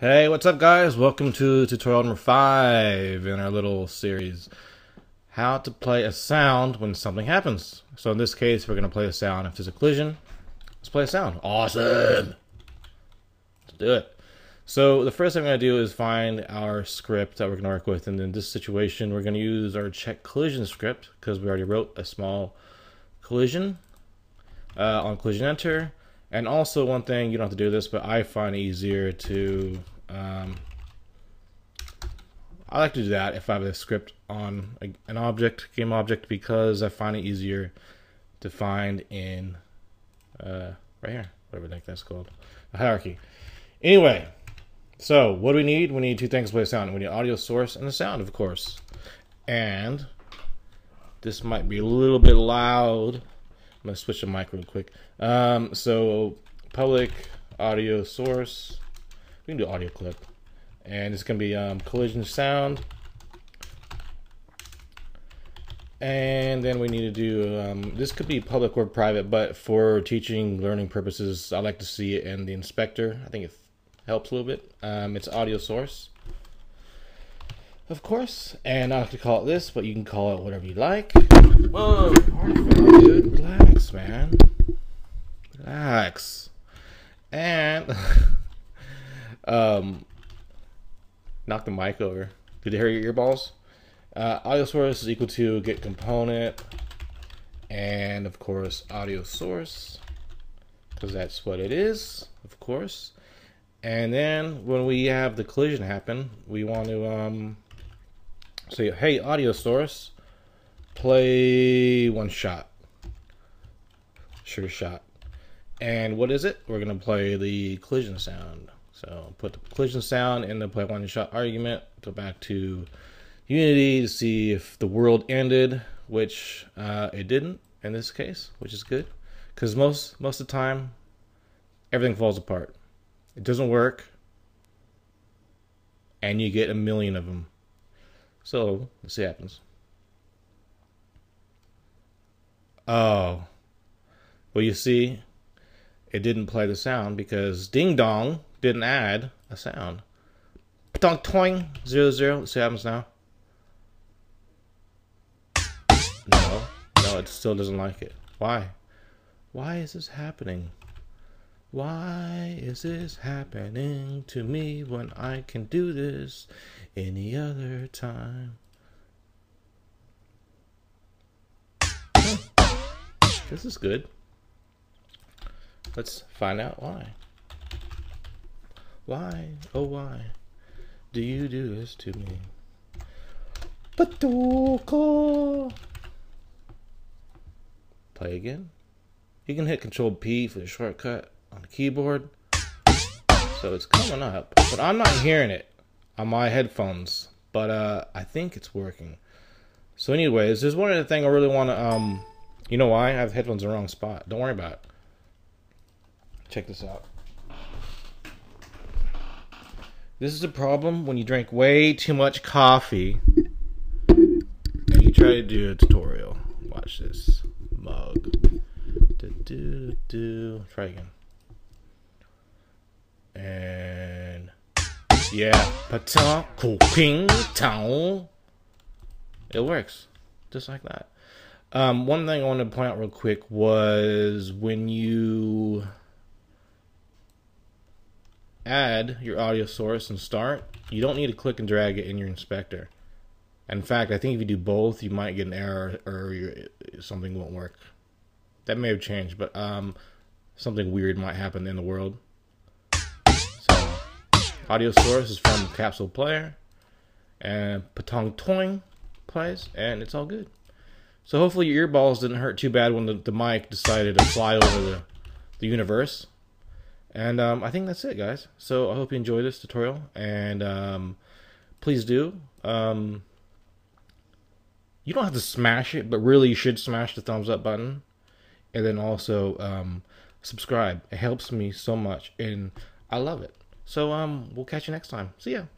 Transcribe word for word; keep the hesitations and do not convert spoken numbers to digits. Hey, what's up guys? Welcome to tutorial number five in our little series. How to play a sound when something happens. So in this case, we're gonna play a sound. If there's a collision, let's play a sound. Awesome! Let's do it. So the first thing I'm gonna do is find our script that we're gonna work with. And in this situation, we're gonna use our check collision script because we already wrote a small collision uh, on collision enter. And also one thing, you don't have to do this, but I find it easier to, um, I like to do that if I have a script on a, an object, game object, because I find it easier to find in, uh, right here, whatever I think that's called, a hierarchy. Anyway, so what do we need? We need two things to play sound. We need audio source and the sound, of course. And this might be a little bit loud. I'm gonna switch the mic real quick. Um, so public audio source, we can do audio clip, and it's gonna be um, collision sound, and then we need to do um, this could be public or private, but for teaching learning purposes, I like to see it in the inspector. I think it helps a little bit. Um, it's audio source, of course, and I have to call it this, but you can call it whatever you like. Whoa, dude, relax, man, relax. And um, knock the mic over. Did you hear your earballs? Uh, audio source is equal to get component, and of course audio source, because that's what it is, of course. And then when we have the collision happen, we want to um. say, hey, audio source, play one shot, sure shot. And what is it? We're gonna play the collision sound. So put the collision sound in the play one shot argument. Go back to Unity to see if the world ended, which uh, it didn't in this case, which is good, because most most of the time everything falls apart. It doesn't work, and you get a million of them. So let's see what happens. Oh, well, you see, it didn't play the sound because ding dong didn't add a sound. Donk toing zero zero. Let's see what happens now. No, no, it still doesn't like it. Why? Why is this happening? Why is this happening to me when I can do this any other time? This is good. Let's find out why. Why, oh why, do you do this to me? Patuko. Play again. You can hit Control P for the shortcut on the keyboard, so it's coming up, but I'm not hearing it on my headphones, but uh, I think it's working. So anyways, there's one other thing I really want to, um, you know why? I have headphones in the wrong spot. Don't worry about it. Check this out. This is a problem when you drink way too much coffee and you try to do a tutorial. Watch this mug. Do, do, do. Try again. And yeah, pata cooking towel. It works just like that. Um, one thing I want to point out real quick was when you add your audio source and start, you don't need to click and drag it in your inspector. In fact, I think if you do both, you might get an error or your, something won't work. That may have changed, but um, something weird might happen in the world. Audio source is from Capsule Player, and Patong Toing plays, and it's all good. So hopefully your earballs didn't hurt too bad when the, the mic decided to fly over the, the universe. And um, I think that's it, guys. So I hope you enjoyed this tutorial, and um, please do. Um, you don't have to smash it, but really you should smash the thumbs up button, and then also um, subscribe. It helps me so much, and I love it. So um, we'll catch you next time. See ya.